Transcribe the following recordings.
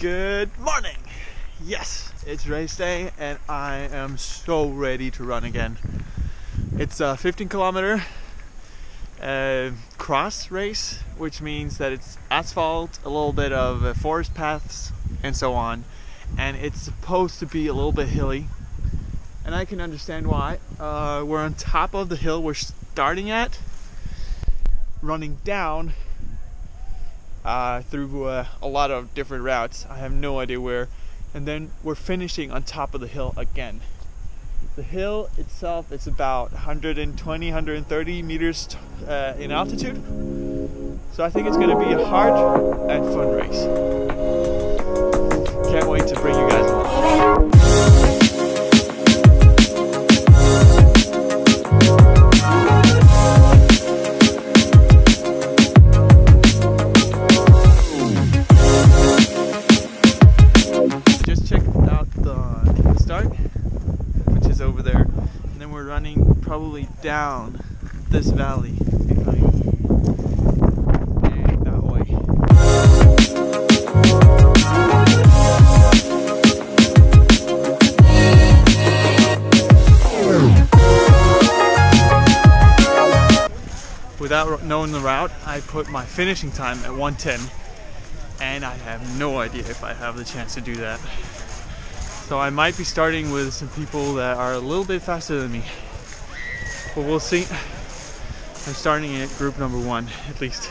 Good morning! Yes, it's race day and I am so ready to run again. It's a 15-kilometer cross race, which means that it's asphalt, a little bit of forest paths and so on, and it's supposed to be a little bit hilly, and I can understand why. We're on top of the hill we're starting at, running down through a lot of different routes. I have no idea where, and then we're finishing on top of the hill again. The hill itself is about 120, 130 meters in altitude, so I think it's going to be a hard and fun race. Can't wait to bring you guys along. Probably down this valley. Without knowing the route, I put my finishing time at 1:10, and I have no idea if I have the chance to do that. So I might be starting with some people that are a little bit faster than me. But we'll see. I'm starting at group number 1, at least.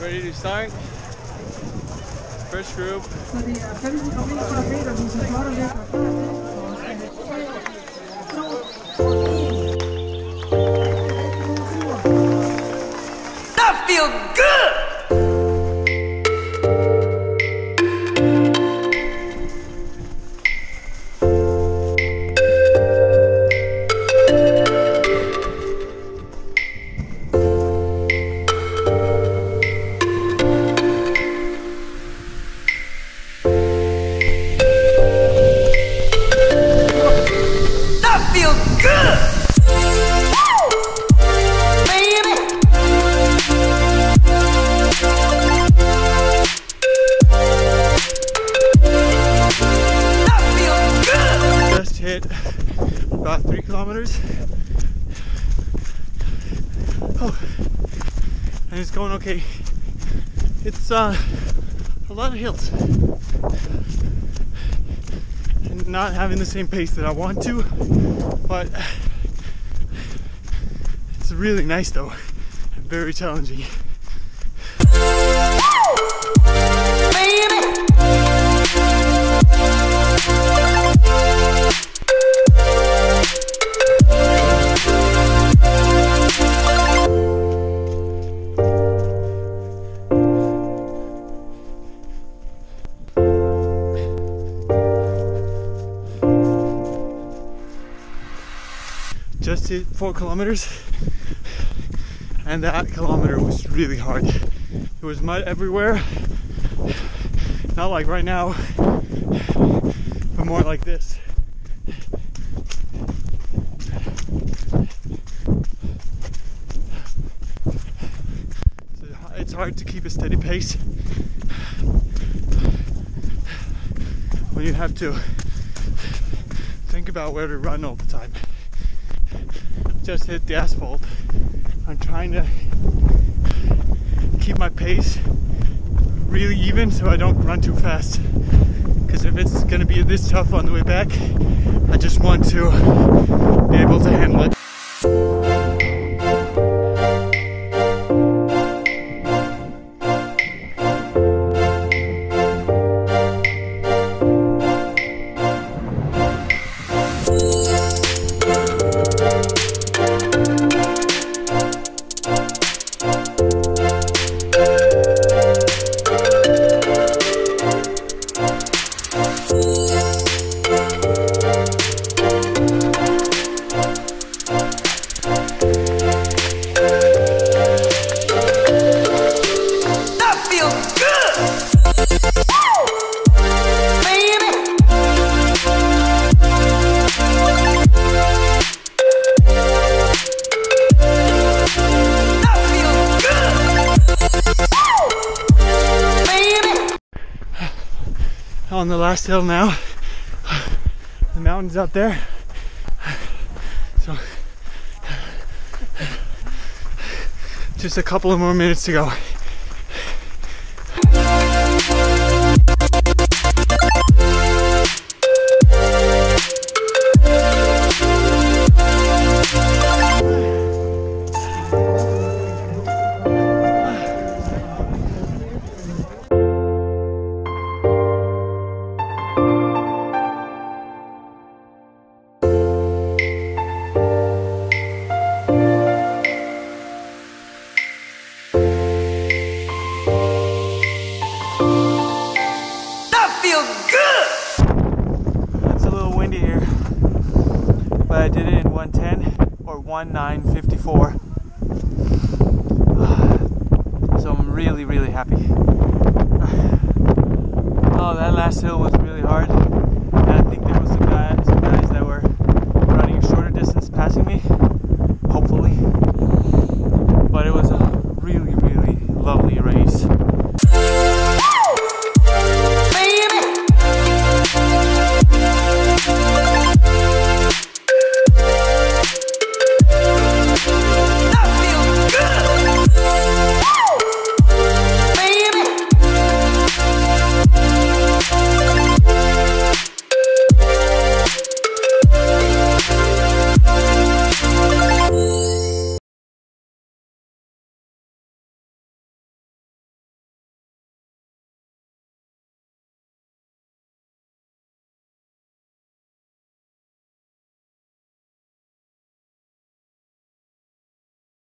Ready to start? First group. That feels about 3 kilometers. Oh, and it's going okay. It's a lot of hills, and not having the same pace that I want to, but it's really nice though, and very challenging. Just did 4 kilometers, and that kilometer was really hard. There was mud everywhere, not like right now, but more like this. So it's hard to keep a steady pace when you have to think about where to run all the time. Just hit the asphalt. I'm trying to keep my pace really even so I don't run too fast, because if it's going to be this tough on the way back, I just want to be able to handle it. on the last hill now. The mountain's out there. So just a couple of more minutes to go. I did it in 1:10 or 1:9:54, so I'm really happy.